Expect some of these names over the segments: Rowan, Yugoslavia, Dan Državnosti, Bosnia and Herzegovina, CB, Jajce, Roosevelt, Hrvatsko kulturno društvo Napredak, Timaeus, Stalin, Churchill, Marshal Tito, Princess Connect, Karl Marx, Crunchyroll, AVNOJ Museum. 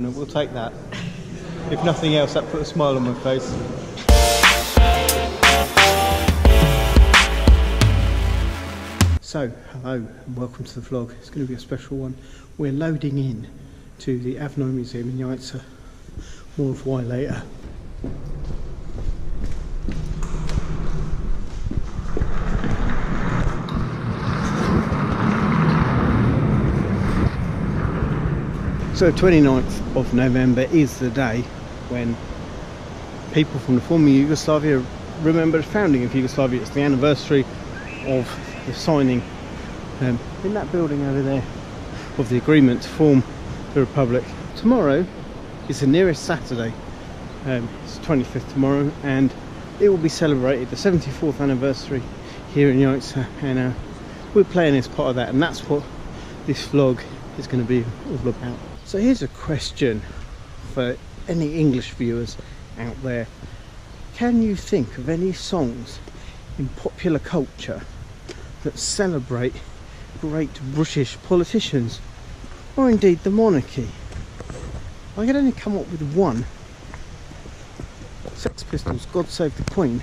We'll take that. If nothing else, that put a smile on my face. So, hello and welcome to the vlog. It's going to be a special one. We're loading in to the AVNOJ Museum in Jajce. More of why later. So 29th of November is the day when people from the former Yugoslavia remember the founding of Yugoslavia. It's the anniversary of the signing in that building over there of the agreement to form the Republic. Tomorrow is the nearest Saturday, it's the 25th tomorrow, and it will be celebrated, the 74th anniversary here in Jajce, and we're playing as part of that, and that's what this vlog is going to be all about. So here's a question for any English viewers out there. Can you think of any songs in popular culture that celebrate great British politicians or indeed the monarchy? I could only come up with one. Sex Pistols, God Save the Queen.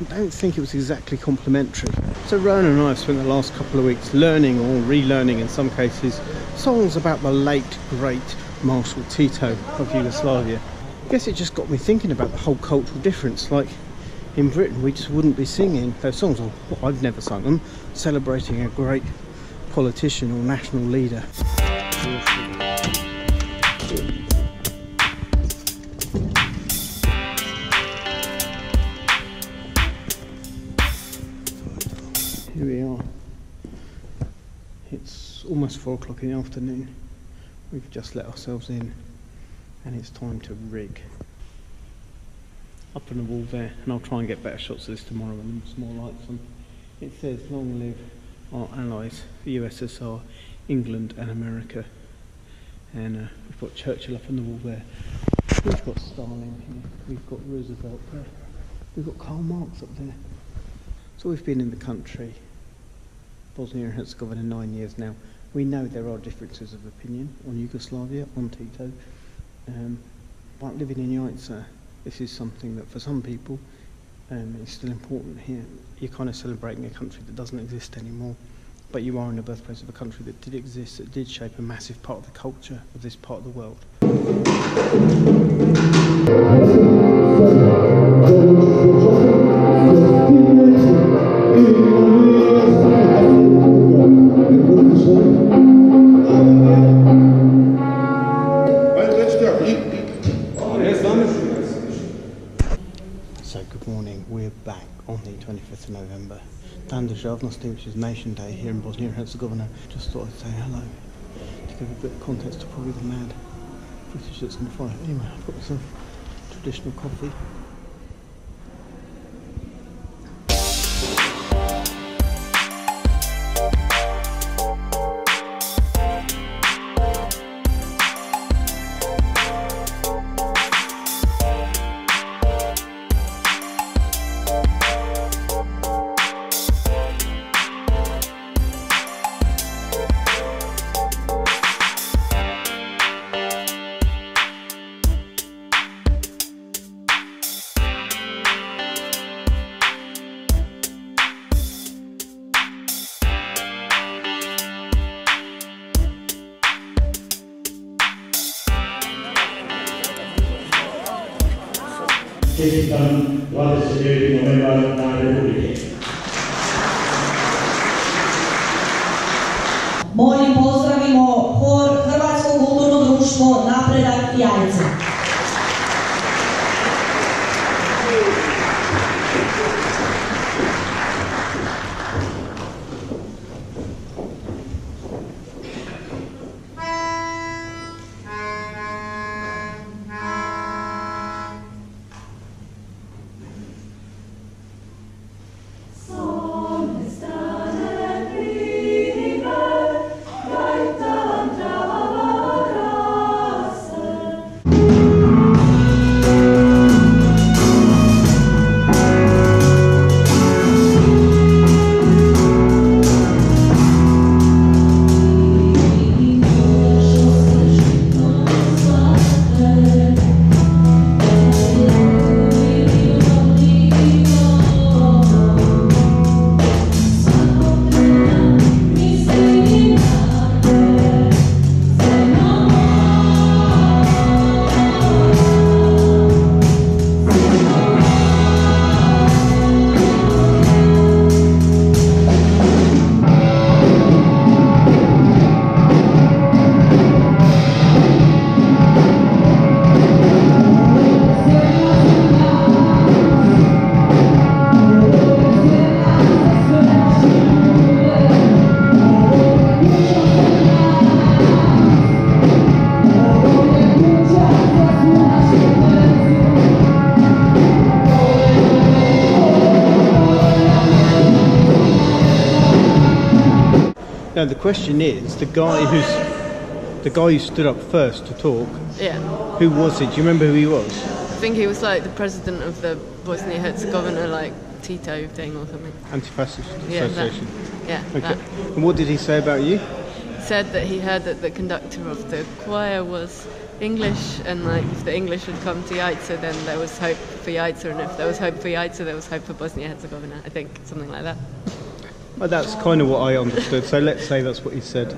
I don't think it was exactly complimentary. So Rowan and I have spent the last couple of weeks learning or relearning in some cases songs about the late great Marshal Tito of Yugoslavia. I guess it just got me thinking about the whole cultural difference. Like in Britain we just wouldn't be singing those songs, or well, I've never sung them, celebrating a great politician or national leader. Here we are. It's almost 4 o'clock in the afternoon. We've just let ourselves in and it's time to rig. Up on the wall there, and I'll try and get better shots of this tomorrow when there's more lights on. It says, long live our allies, the USSR, England and America. And we've got Churchill up on the wall there. We've got Stalin here, we've got Roosevelt there. We've got Karl Marx up there. So we've been in the country, Bosnia and Herzegovina, 9 years now. We know there are differences of opinion on Yugoslavia, on Tito, but living in Jajce, this is something that for some people is still important here. You're kind of celebrating a country that doesn't exist anymore, but you are in the birthplace of a country that did exist, that did shape a massive part of the culture of this part of the world. November. Dan Državnosti, which is Nation Day here in Bosnia and Herzegovina. Just thought I'd say hello to give a bit of context to probably the mad British that's going to follow. Anyway, I've got some traditional coffee. Čestitam 29. novembra na Republike. Molim pozdravimo hor Hrvatskog kulturnog društvo Napredak Jajce. No, the question is, the guy who stood up first to talk. Yeah. Who was it? Do you remember who he was? I think he was like the president of the Bosnia and Herzegovina, like Tito thing or something. Anti-Fascist Association. That. Yeah. Okay. That. And what did he say about you? He said that he heard that the conductor of the choir was English, and like if the English had come to Jajce, then there was hope for Jajce, and if there was hope for Jajce, there was hope for Bosnia and Herzegovina. I think something like that. Well, that's kind of what I understood. So let's say that's what he said.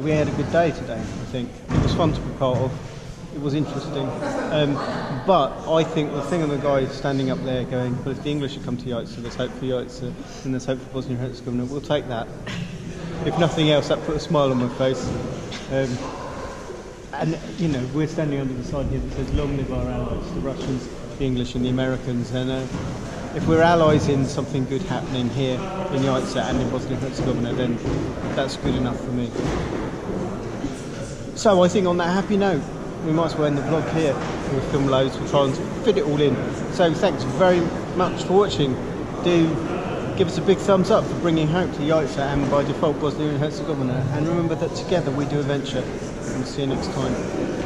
We had a good day today, I think. It was fun to be part of. It was interesting. But I think the thing of the guy standing up there going, well, if the English had come to Jajce, there's hope for Jajce, and there's hope for Bosnia and Herzegovina, we'll take that. If nothing else, that put a smile on my face. And, you know, we're standing under the sign here that says, long live our allies, the Russians, the English and the Americans. And if we're allies in something good happening here in Jajce and in Bosnia and Herzegovina, then that's good enough for me. So I think on that happy note, we might as well end the vlog here. We'll film loads, we'll try and fit it all in. So thanks very much for watching. Do give us a big thumbs up for bringing hope to Jajce and by default Bosnia and Herzegovina. And remember that together we do adventure. And we'll see you next time.